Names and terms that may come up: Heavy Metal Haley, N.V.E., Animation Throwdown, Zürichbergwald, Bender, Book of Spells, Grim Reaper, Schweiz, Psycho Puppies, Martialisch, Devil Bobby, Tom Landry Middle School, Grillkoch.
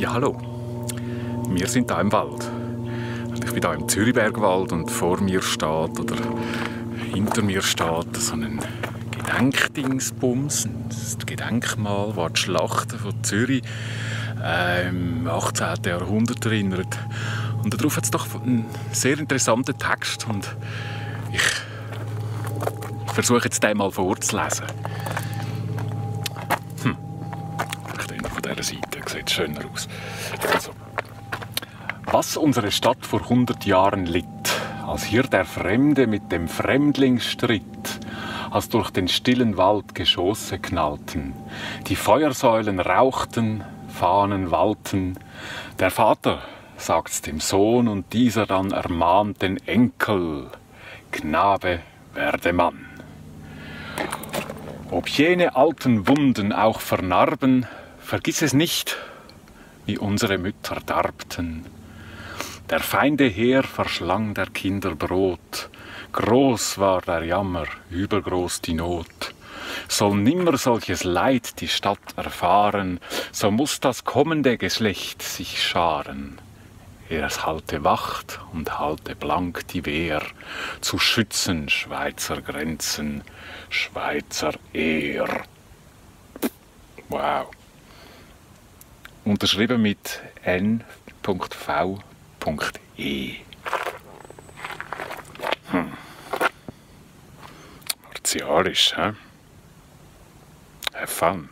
Ja, hallo. Wir sind hier im Wald. Ich bin hier im Zürichbergwald und vor mir steht oder hinter mir steht so ein Gedenkdingsbums, ein Gedenkmal, das die Schlachten von Zürich im 18. Jahrhundert erinnert. Und darauf hat es doch einen sehr interessanten Text und ich versuche jetzt den mal vorzulesen. Von dieser Seite sieht es schöner aus. Also. Was unsere Stadt vor 100 Jahren litt, als hier der Fremde mit dem Fremdling stritt, als durch den stillen Wald Geschosse knallten, die Feuersäulen rauchten, Fahnen wallten, der Vater sagt's dem Sohn und dieser dann ermahnt den Enkel, Knabe werde Mann. Ob jene alten Wunden auch vernarben, vergiss es nicht, wie unsere Mütter darbten. Der Feinde Heer verschlang der Kinder Brot, groß war der Jammer, übergroß die Not. Soll nimmer solches Leid die Stadt erfahren, so muß das kommende Geschlecht sich scharen. Es halte Wacht und halte blank die Wehr, zu schützen Schweizer Grenzen, Schweizer Ehr. Wow. Unterschrieben mit N.V.E. Martialisch, hä? Have fun.